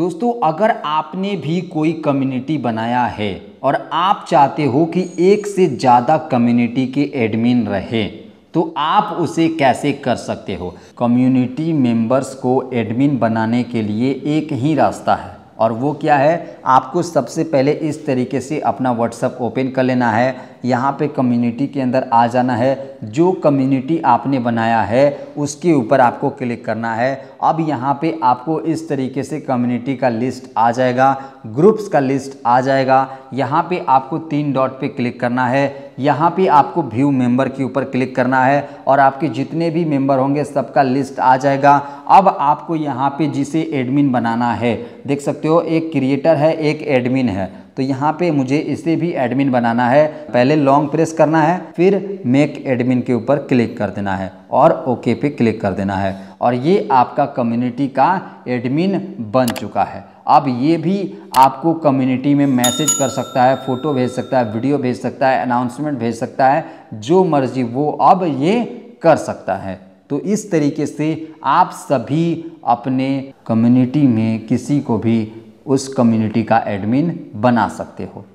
दोस्तों अगर आपने भी कोई कम्युनिटी बनाया है और आप चाहते हो कि एक से ज़्यादा कम्युनिटी के एडमिन रहे तो आप उसे कैसे कर सकते हो। कम्युनिटी मेंबर्स को एडमिन बनाने के लिए एक ही रास्ता है और वो क्या है, आपको सबसे पहले इस तरीके से अपना व्हाट्सएप ओपन कर लेना है। यहाँ पे कम्युनिटी के अंदर आ जाना है, जो कम्युनिटी आपने बनाया है उसके ऊपर आपको क्लिक करना है। अब यहाँ पे आपको इस तरीके से कम्युनिटी का लिस्ट आ जाएगा, ग्रुप्स का लिस्ट आ जाएगा। यहाँ पे आपको 3 डॉट पे क्लिक करना है। यहाँ पे आपको व्यू मेंबर के ऊपर क्लिक करना है और आपके जितने भी मेंबर होंगे सबका लिस्ट आ जाएगा। अब आपको यहाँ पे जिसे एडमिन बनाना है, देख सकते हो एक क्रिएटर है एक एडमिन है, तो यहाँ पे मुझे इसे भी एडमिन बनाना है। पहले लॉन्ग प्रेस करना है, फिर मेक एडमिन के ऊपर क्लिक कर देना है और ओके पे क्लिक कर देना है और ये आपका कम्युनिटी का एडमिन बन चुका है। अब ये भी आपको कम्युनिटी में मैसेज कर सकता है, फ़ोटो भेज सकता है, वीडियो भेज सकता है, अनाउंसमेंट भेज सकता है, जो मर्जी वो अब ये कर सकता है। तो इस तरीके से आप सभी अपने कम्युनिटी में किसी को भी उस कम्युनिटी का एडमिन बना सकते हो।